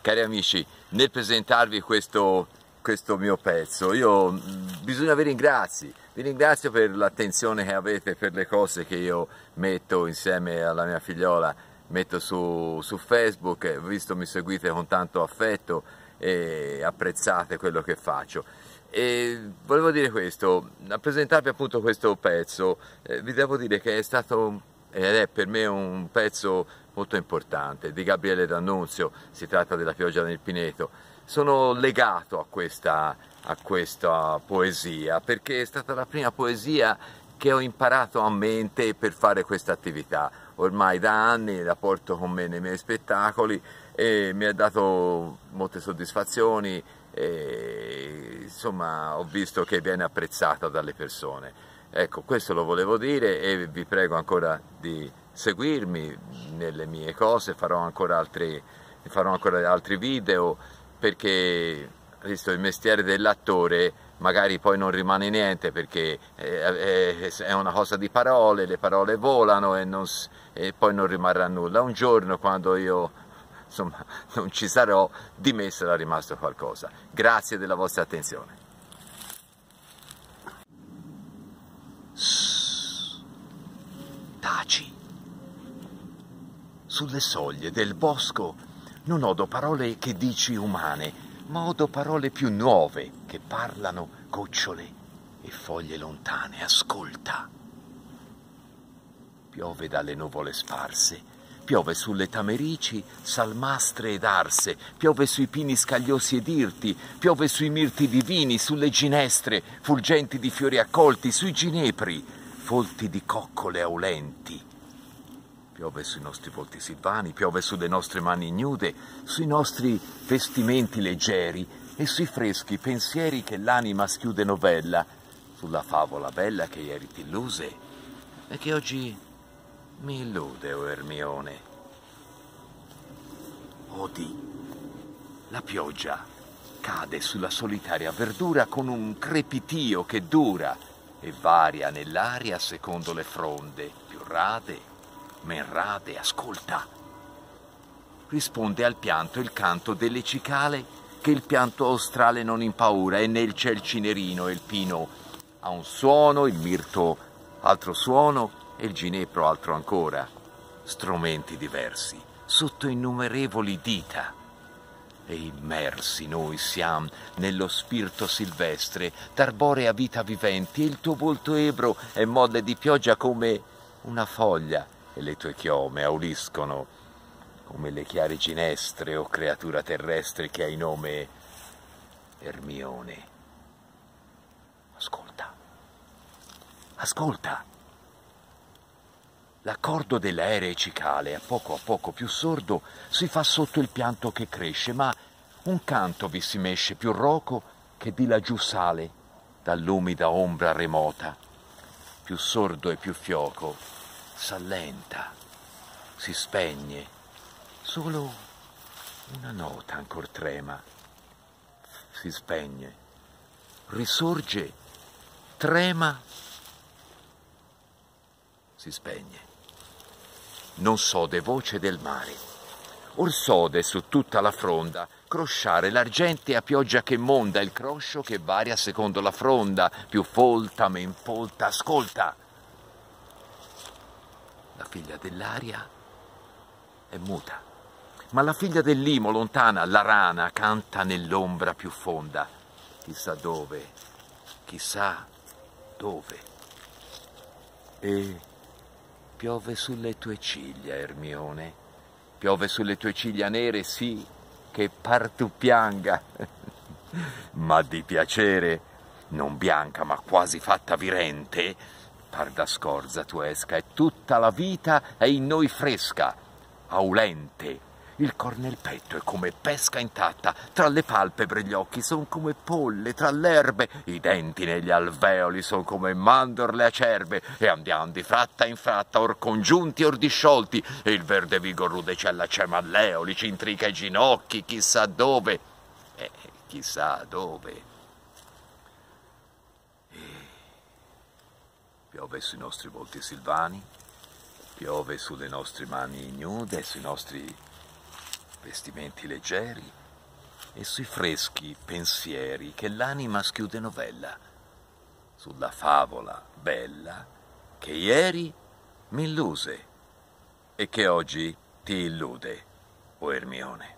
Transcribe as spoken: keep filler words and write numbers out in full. Cari amici, nel presentarvi questo, questo mio pezzo, io bisogna vi ringrazi, vi ringrazio per l'attenzione che avete per le cose che io metto insieme alla mia figliola, metto su, su Facebook, visto mi seguite con tanto affetto e apprezzate quello che faccio. E volevo dire questo, a presentarvi appunto questo pezzo, eh, vi devo dire che è stato ed è per me un pezzo molto importante di Gabriele D'Annunzio, si tratta della pioggia nel Pineto. Sono legato a questa, a questa poesia perché è stata la prima poesia che ho imparato a mente per fare questa attività. Ormai da anni la porto con me nei miei spettacoli e mi ha dato molte soddisfazioni e insomma ho visto che viene apprezzata dalle persone. Ecco, questo lo volevo dire e vi prego ancora di seguirmi nelle mie cose, farò ancora altri, farò ancora altri video perché visto il mestiere dell'attore magari poi non rimane niente perché è una cosa di parole, le parole volano e, non, e poi non rimarrà nulla. Un giorno quando io insomma non ci sarò, di me sarà rimasto qualcosa. Grazie della vostra attenzione. Sss, taci. Sulle soglie del bosco non odo parole che dici umane, ma odo parole più nuove che parlano gocciole e foglie lontane. Ascolta. Piove dalle nuvole sparse, piove sulle tamerici, salmastre ed arse, piove sui pini scagliosi ed irti, piove sui mirti divini, sulle ginestre, fulgenti di fiori accolti, sui ginepri, folti di coccole aulenti. Piove sui nostri volti silvani, piove sulle nostre mani ignude, sui nostri vestimenti leggeri e sui freschi pensieri che l'anima schiude novella, sulla favola bella che ieri ti illuse e che oggi mi illude, o Ermione. Odi, la pioggia cade sulla solitaria verdura con un crepitio che dura e varia nell'aria secondo le fronde, più rade, men rade. Ascolta. Risponde al pianto il canto delle cicale che il pianto australe non impaura, e nel ciel cinerino e il pino ha un suono, il mirto altro suono e il ginepro altro ancora, strumenti diversi, sotto innumerevoli dita, e immersi noi siam nello spirito silvestre, d'arborea vita viventi, e il tuo volto ebro è molle di pioggia come una foglia, e le tue chiome auliscono come le chiare ginestre, o creatura terrestre che hai nome Ermione. Ascolta, ascolta. L'accordo dell'aereo cicale, a poco a poco più sordo, si fa sotto il pianto che cresce, ma un canto vi si mesce più roco che di laggiù sale dall'umida ombra remota. Più sordo e più fioco, s'allenta, si spegne, solo una nota ancor trema, si spegne, risorge, trema, si spegne. Non sode voce del mare, or sode su tutta la fronda crosciare l'argentea pioggia che monda, il croscio che varia secondo la fronda, più folta men folta. Ascolta. La figlia dell'aria è muta, ma la figlia del limo lontana, la rana, canta nell'ombra più fonda, chissà dove, chissà dove. E piove sulle tue ciglia, Ermione, piove sulle tue ciglia nere, sì, che par tu pianga, ma di piacere, non bianca ma quasi fatta virente, par da scorza tu esca, e tutta la vita è in noi fresca, aulente, il cor nel petto è come pesca intatta, tra le palpebre gli occhi sono come polle, tra l'erbe, i denti negli alveoli sono come mandorle acerbe, e andiamo di fratta in fratta, or congiunti or disciolti, e il verde vigor rude cella cema alleoli, ci intrica i ginocchi, chissà dove, eh, chissà dove. E piove sui nostri volti silvani, piove sulle nostre mani ignude, sui nostri vestimenti leggeri e sui freschi pensieri che l'anima schiude novella, sulla favola bella che ieri m'illuse e che oggi ti illude, o Ermione.